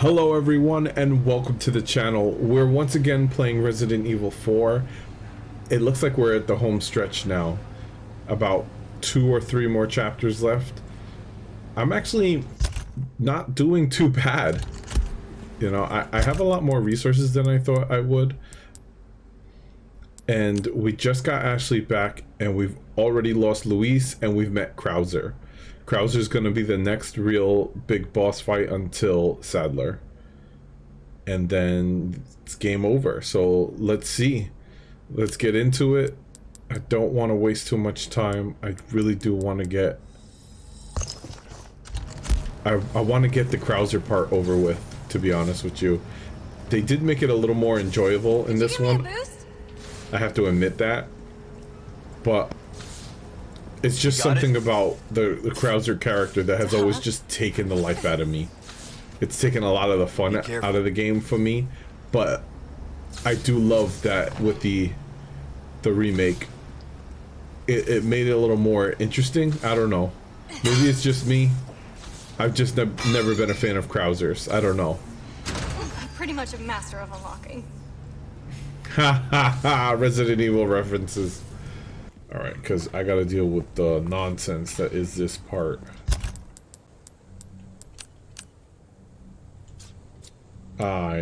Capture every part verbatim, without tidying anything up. Hello everyone and welcome to the channel. We're once again playing Resident Evil four. It looks like we're at the home stretch now. About two or three more chapters left. I'm actually not doing too bad. You know, I, I have a lot more resources than I thought I would. And we just got Ashley back and we've already lost Luis and we've met Krauser. Krauser's going to be the next real big boss fight until Sadler. And then it's game over. So let's see. Let's get into it. I don't want to waste too much time. I really do want to get... I, I want to get the Krauser part over with, to be honest with you. They did make it a little more enjoyable in this one. I have to admit that. But... it's just something it? about the, the Krauser character that has always just taken the life out of me. It's taken a lot of the fun out of the game for me, but I do love that with the the remake. It, it made it a little more interesting. I don't know. Maybe it's just me. I've just ne never been a fan of Krausers. I don't know. I'm pretty much a master of unlocking. Ha ha ha! Resident Evil references. Alright, because I gotta deal with the nonsense that is this part. I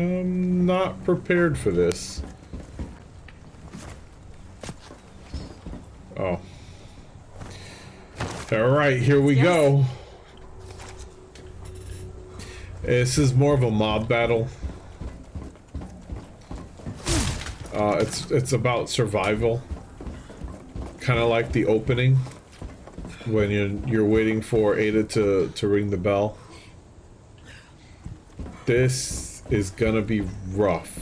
am not prepared for this. Oh. Alright, here we yes. go. This is more of a mob battle. Uh, it's it's about survival, kind of like the opening when you're you're waiting for Ada to to ring the bell. This is gonna be rough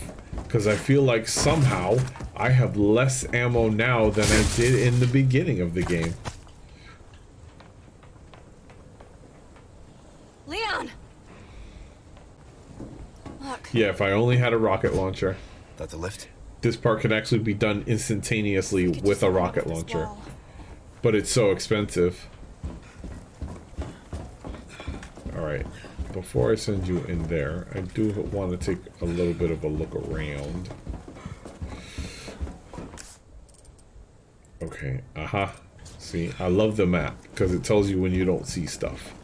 because I feel like somehow I have less ammo now than I did in the beginning of the game. Leon, look. Yeah, if I only had a rocket launcher. That's a lift. This part can actually be done instantaneously with a rocket launcher, but it's so expensive. Alright, before I send you in there, I do want to take a little bit of a look around. Okay, aha. Uh-huh. See, I love the map because it tells you when you don't see stuff.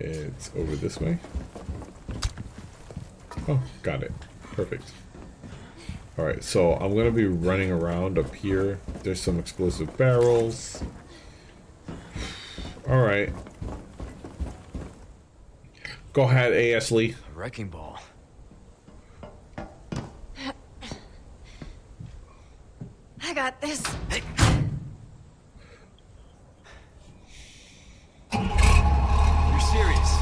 It's over this way. Oh, got it. Perfect. Alright, so I'm going to be running around up here. There's some explosive barrels. Alright. Go ahead, Ashley. A wrecking ball. I got this. You're serious?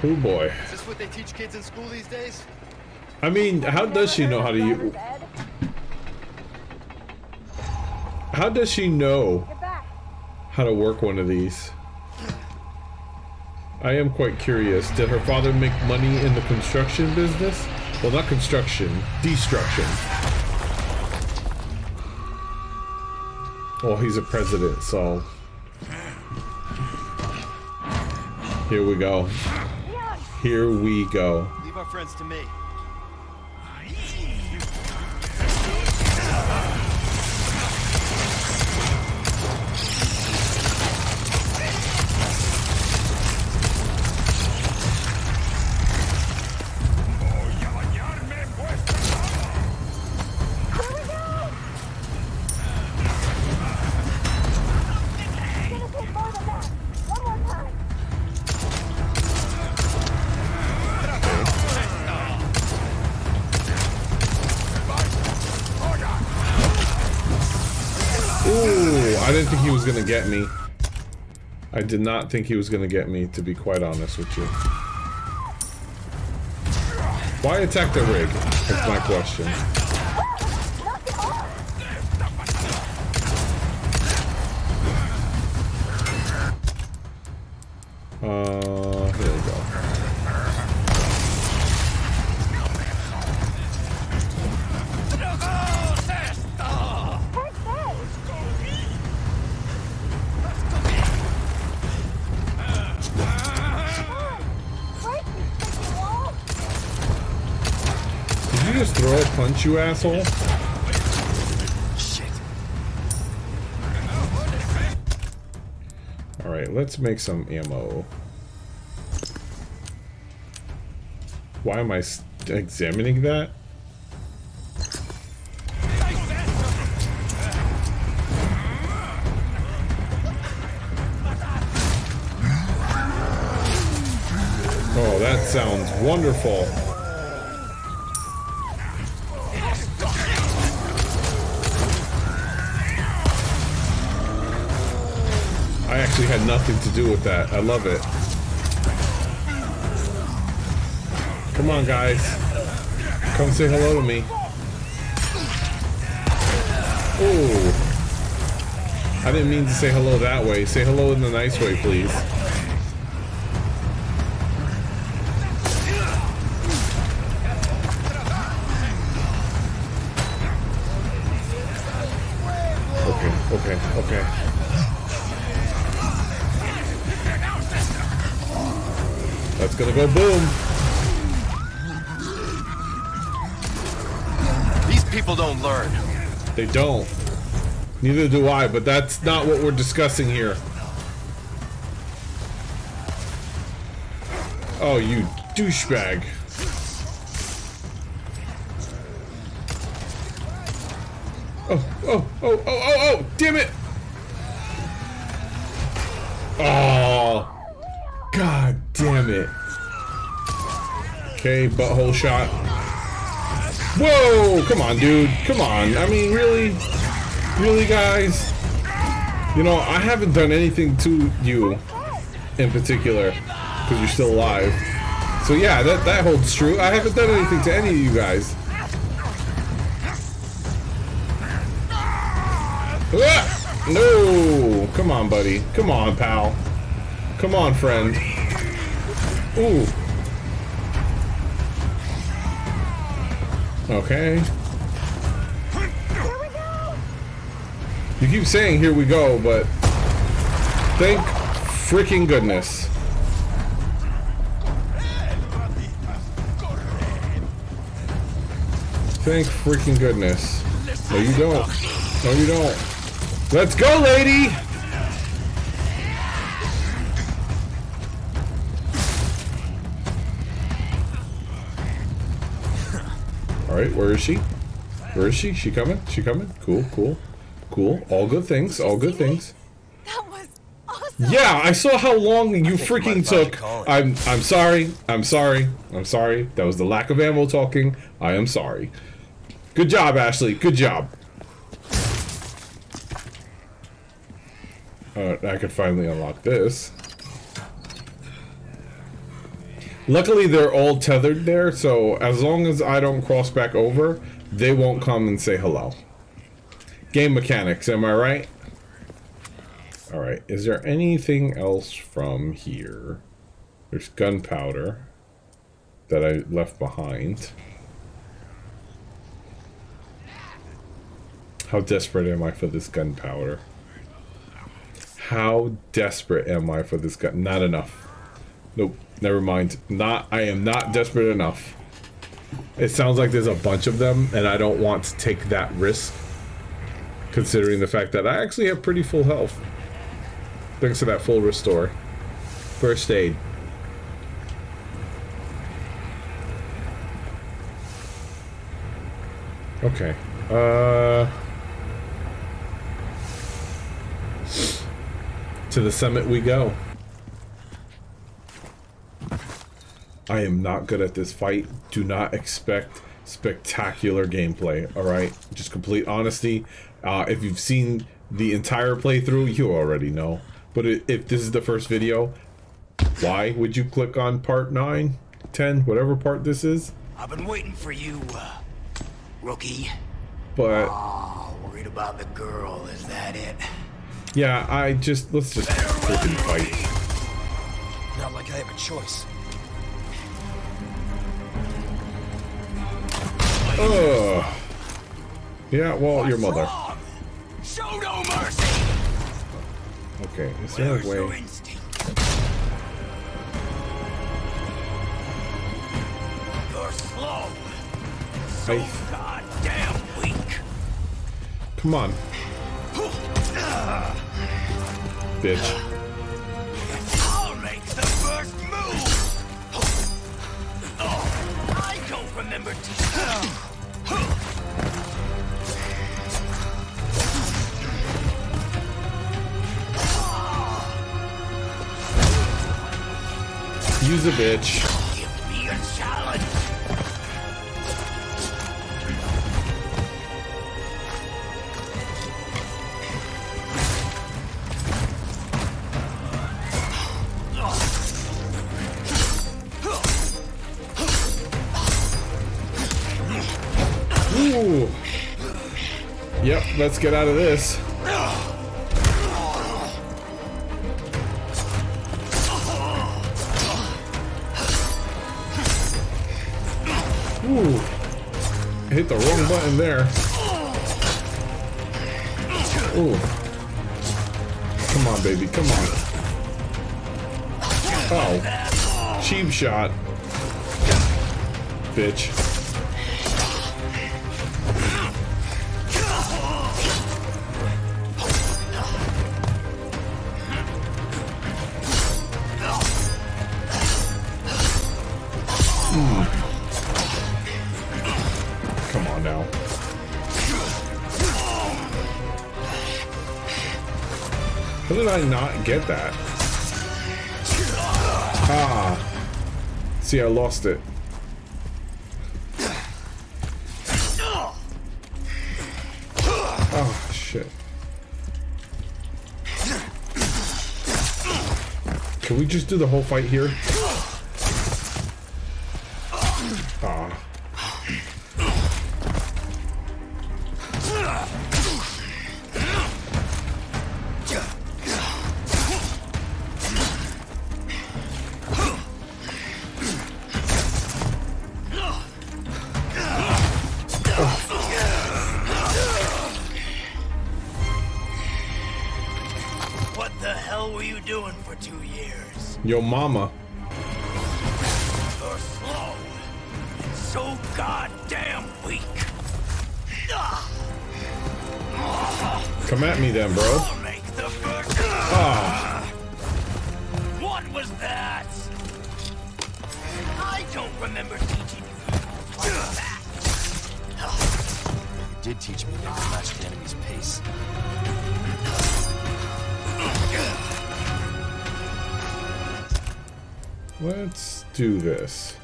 Oh boy. Is this what they teach kids in school these days? I mean, how does she know how to use... How does she know how to work one of these? I am quite curious. Did her father make money in the construction business? Well, not construction. Destruction. Well, he's a president, so... Here we go. Here we go. Leave our friends to me. Gonna get me. I did not think he was gonna get me, to be quite honest with you. Why attack the rig? That's my question. Uh, here we go. throw a punch, you asshole. Shit. All right, let's make some ammo. Why am I examining that? Oh, that sounds wonderful. I actually had nothing to do with that. I love it. Come on, guys. Come say hello to me. Oh. I didn't mean to say hello that way. Say hello in the nice way, please. Okay, okay. That's gonna go boom. These people don't learn. They don't. Neither do I, but that's not what we're discussing here. Oh, you douchebag. Oh, oh, oh, oh, oh, oh, damn it! Oh, god damn it. Okay, butthole shot. Whoa, come on, dude, come on. I mean, really? Really, guys? You know, I haven't done anything to you in particular, because you're still alive. So yeah, that, that holds true. I haven't done anything to any of you guys. Ah! No! Come on, buddy. Come on, pal. Come on, friend. Ooh. Okay. You keep saying here we go, but thank freaking goodness. Thank freaking goodness. No, you don't. No, you don't. Let's go, lady! Alright, where is she? Where is she? She coming? She coming? Cool, cool, cool. All good things, all good things. That was awesome! Yeah, I saw how long you freaking took. I'm, I'm sorry, I'm sorry, I'm sorry. That was the lack of ammo talking. I am sorry. Good job, Ashley, good job. Uh, I could finally unlock this. Luckily, they're all tethered there, so as long as I don't cross back over, they won't come and say hello. Game mechanics, am I right? Alright, is there anything else from here? There's gunpowder that I left behind. How desperate am I for this gunpowder? How desperate am I for this gun? Not enough. Nope. Never mind. Not. I am not desperate enough. It sounds like there's a bunch of them, and I don't want to take that risk, considering the fact that I actually have pretty full health. Thanks to that full restore. First aid. Okay. Uh... To the summit we go. I am not good at this fight. Do not expect spectacular gameplay, alright? Just complete honesty. Uh, if you've seen the entire playthrough, you already know. But if this is the first video, why would you click on part nine, ten, whatever part this is? I've been waiting for you, uh, rookie. But... Oh, worried about the girl, is that it? Yeah, I just let's just freaking fight. Not like I have a choice. Ugh. Yeah, well, what's your mother. Wrong? Show no mercy. Okay, is there a way? You're slow. faith. Goddamn weak. Come on. Bitch. I'll make the first move. Oh, I don't remember to. Use a bitch. Give me a challenge. Ooh. Yep, let's get out of this. Ooh, I hit the wrong button there. Ooh. Come on, baby, come on. Oh, cheap shot. Bitch. Mm. Come on now. How did I not get that? Ah. See, I lost it. Oh, shit. Can we just do the whole fight here? Ah. Your mama. You're slow. So goddamn weak. Come at me then, bro. I'll make the oh. What was that? I don't remember teaching you that. You did teach me never to match the enemy's pace. Let's do this.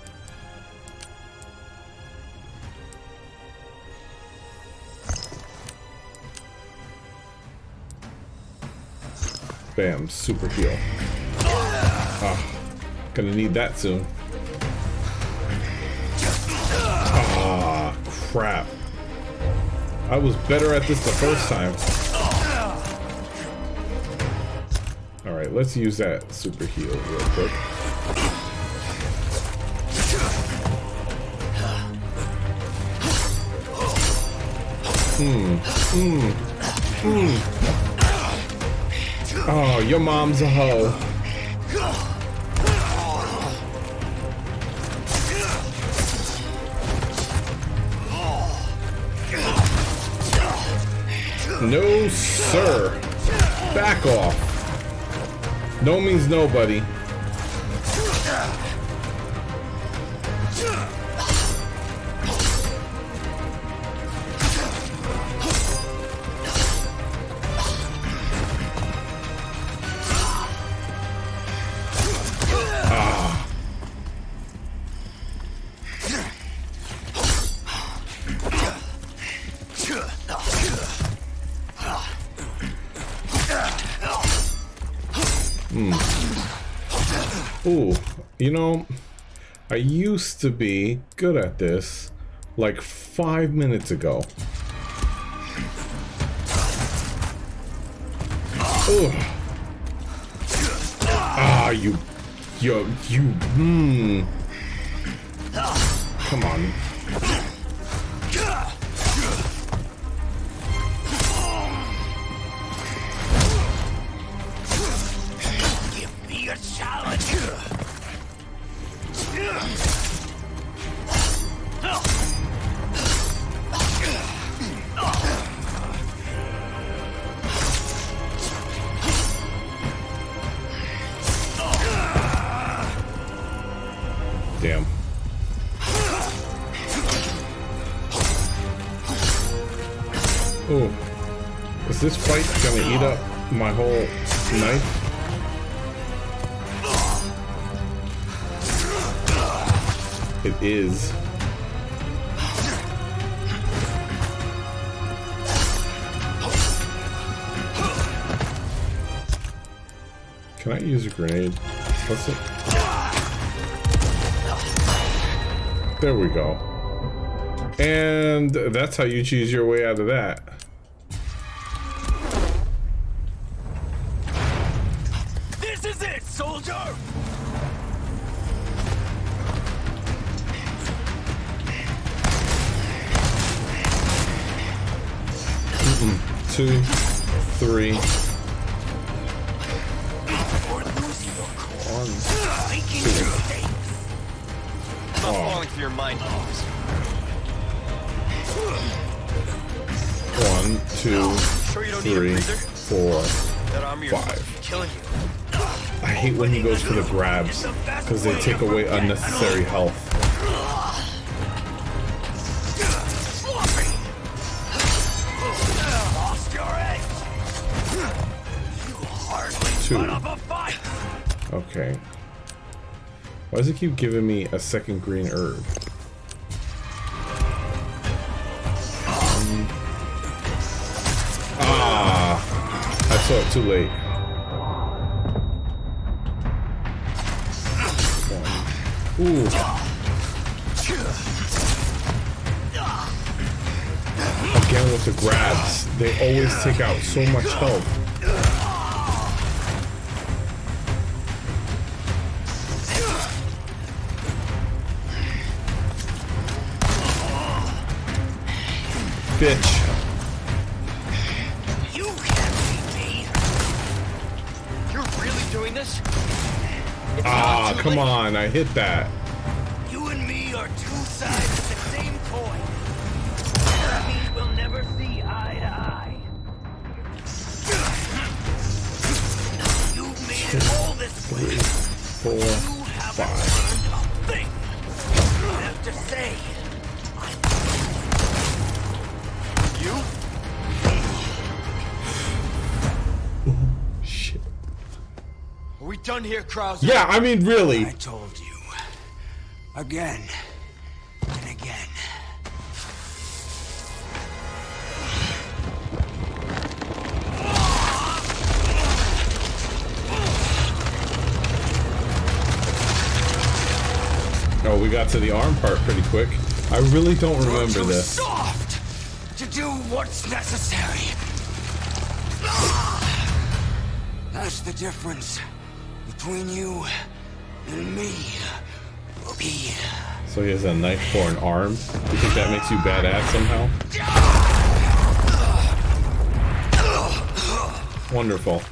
Bam, super heal. Ah, gonna need that soon. Ah, crap. I was better at this the first time. Alright, let's use that super heal real quick. Mm, mm, mm. Oh, your mom's a hoe. No, sir. Back off. No means nobody. Ooh, you know, I used to be good at this like five minutes ago. Ooh. Ah, you, yo, you, hmm. Come on. Ooh. Is this fight gonna eat up my whole knife? It is. Can I use a grenade? What's it? There we go. And that's how you choose your way out of that. Two, three. Stop falling through your mind. One, two, three, four, five. I hate when he goes for the grabs because they take away unnecessary health. Two. Okay. Why does it keep giving me a second green herb? Um, ah! I saw it too late. Ooh. Again with the grabs, they always take out so much health. Bitch. You can't beat me. You're really doing this? It's ah, come late. on, I hit that. You and me are two sides of the same coin. That means we'll never see eye to eye. You've made Two, it all this way. Three, four, you haven't five. learned a thing. You have to say. Shit. Are we done here, Krauser? Yeah, I mean, really. I told you. Again. And again. Oh, we got to the arm part pretty quick. I really don't remember You're too this. Soft. To do what's necessary. That's the difference between you and me. me. So he has a knife for an arm? You think that makes you badass somehow? Wonderful.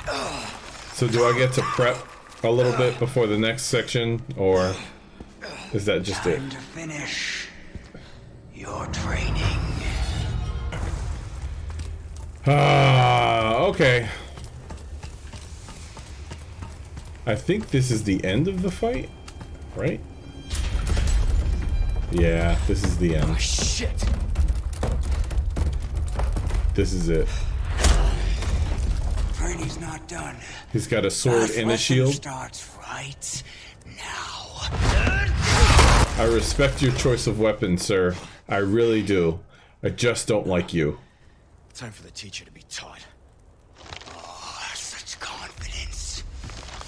So do I get to prep a little bit before the next section, or is that just it? Time to finish your training. Ah, uh, okay. I think this is the end of the fight, right? Yeah, this is the end. Oh, shit. This is it. Training's not done. He's got a sword Last and a shield. Starts right now. I respect your choice of weapon, sir. I really do. I just don't like you. Time for the teacher to be taught. Oh, such confidence.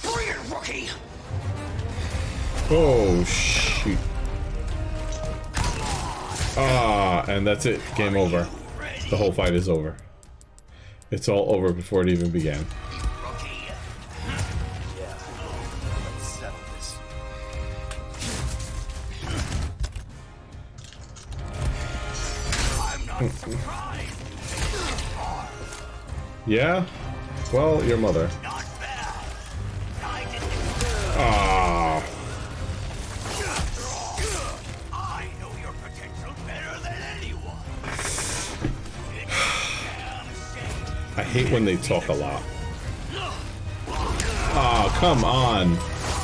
Bring it, rookie. Oh, shoot. Ah, and that's it. Game over. The whole fight is over. It's all over before it even began. I'm not surprised. Yeah? Well, your mother. Ah. I know your potential better than anyone. I hate when they talk a lot. Ah, oh, come on.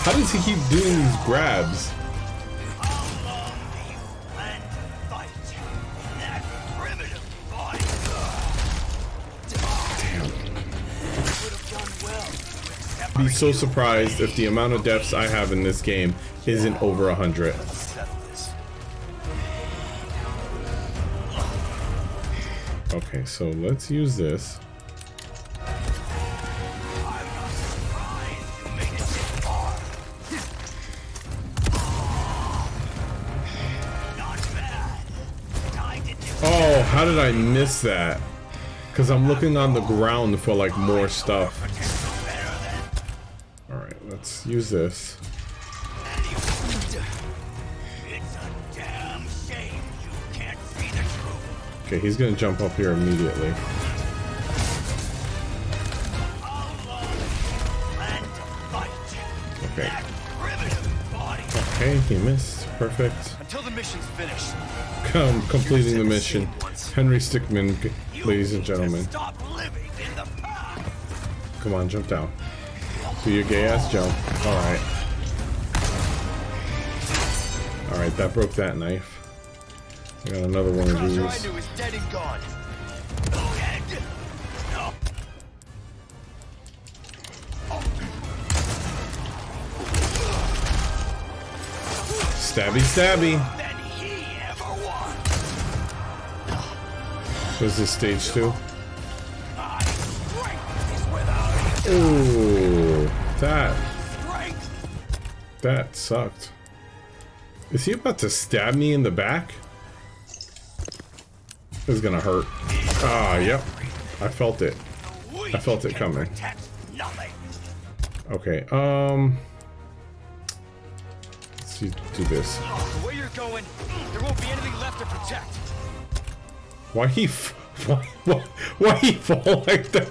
How does he keep doing these grabs? be so surprised if the amount of deaths I have in this game isn't over a hundred. Okay, so let's use this. Oh, how did I miss that? Because I'm looking on the ground for like more stuff. All right, let's use this. Okay, he's gonna jump up here immediately. Okay. Okay, he missed. Perfect. Until the mission's finished. Come, completing the mission. Henry Stickmin, ladies and gentlemen. Come on, jump down. Do your gay ass jump. All right. All right, that broke that knife. I got another one of these. Stabby, stabby. Was this stage two? Ooh, that that sucked. Is he about to stab me in the back? This is gonna hurt. Ah, yep. I felt it. I felt it coming. Okay, um. Let's see, do this. The way you're going, there won't be anything left to protect. Why he f why, why, why he fall like that?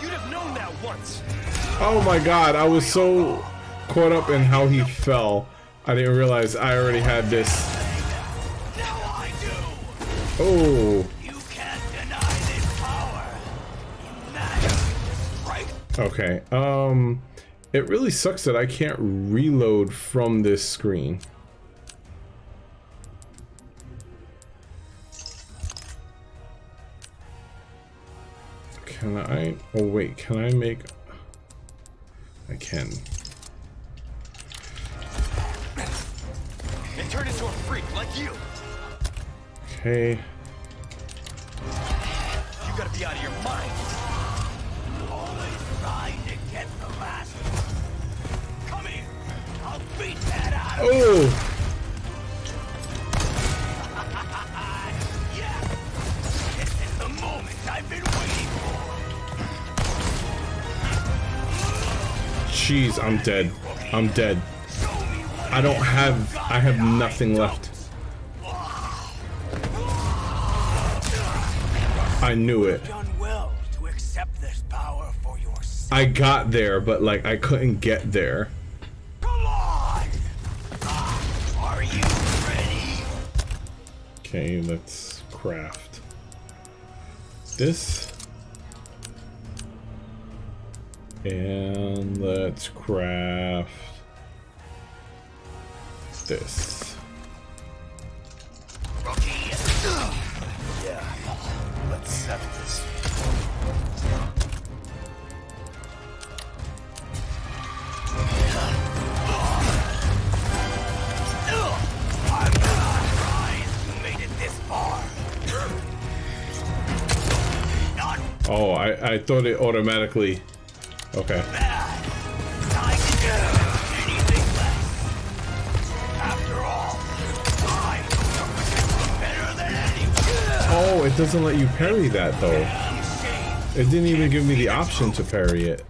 You'd have known that once. Oh my god, I was so caught up in how he fell. I didn't realize I already had this. Oh. Okay, um it really sucks that I can't reload from this screen. Can I? Oh wait, can I make? I can. It turned into a freak like you. Okay. You gotta be out of your mind. Always trying to get the last one. Come here. I'll beat that out. Oh. Yeah. This is the moment I've been waiting for. Jeez, I'm dead. I'm dead. I don't have... I have nothing left. I knew it. I got there, but like, I couldn't get there. Okay, let's craft this. And let's craft this. Okay. Yeah. Let's set this. I'm surprised you made it this far. Oh, I I thought it automatically. Okay. Oh, it doesn't let you parry that though. It didn't even give me the option to parry it.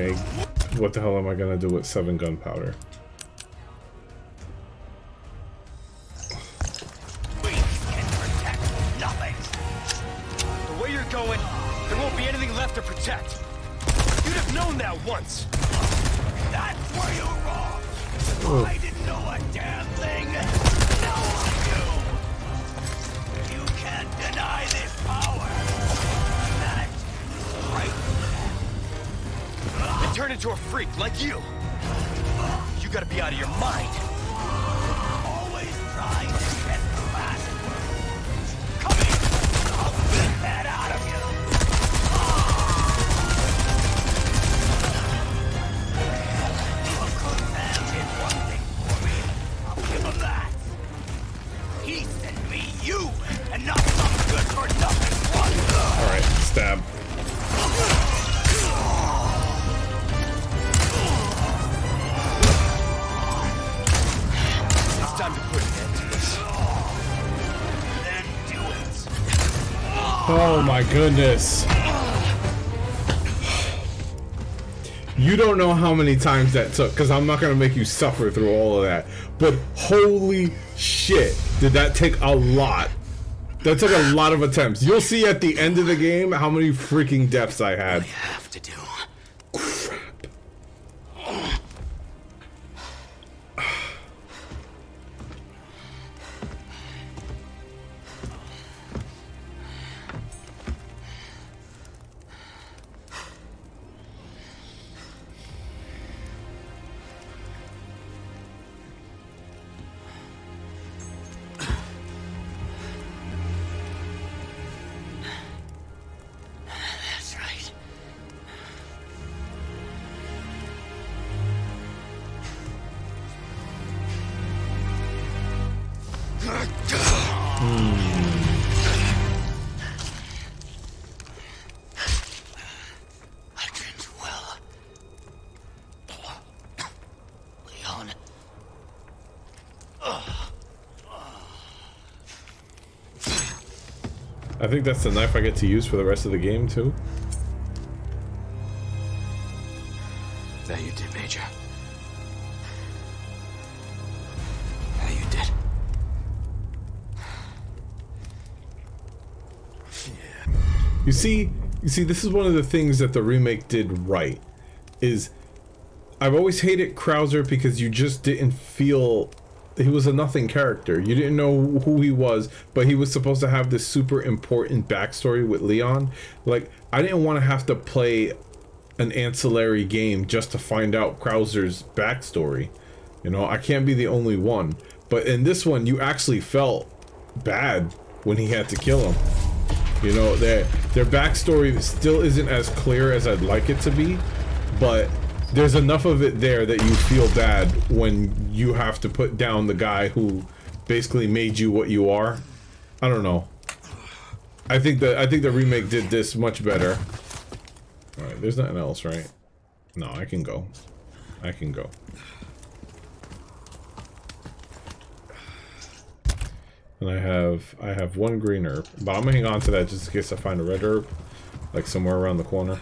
Okay, what the hell am I gonna do with seven gunpowder? We can protect nothing. The way you're going, there won't be anything left to protect. You'd have known that once. That's where you're wrong. Oh. I didn't know a damn thing. No, I do. You can't deny this power. That's right. And turn into a freak like you. You gotta be out of your mind. Always trying to get the last word. Come here! I'll get that out of you. Sam did one thing for me. I'll give him that. He sent me you, and not some good for nothing one. All right, stab. Time to put an end to this. Then do it. Oh my goodness. You don't know how many times that took, because I'm not going to make you suffer through all of that. But holy shit, did that take a lot. That took a lot of attempts. You'll see at the end of the game how many freaking deaths I had. What do you have to do? I think that's the knife I get to use for the rest of the game, too. That you did, Major. That you did. Yeah. You see, you see, this is one of the things that the remake did right, is I've always hated Krauser because you just didn't feel... He was a nothing character. You didn't know who he was, but he was supposed to have this super important backstory with Leon. Like, I didn't want to have to play an ancillary game just to find out Krauser's backstory. You know, I can't be the only one. But in this one, you actually felt bad when he had to kill him. You know, their, their backstory still isn't as clear as I'd like it to be, but... There's enough of it there that you feel bad when you have to put down the guy who basically made you what you are. I don't know. I think the I think the remake did this much better. All right, there's nothing else, right? No, I can go. I can go. And I have I have one green herb, but I'm gonna hang on to that just in case I find a red herb, like somewhere around the corner.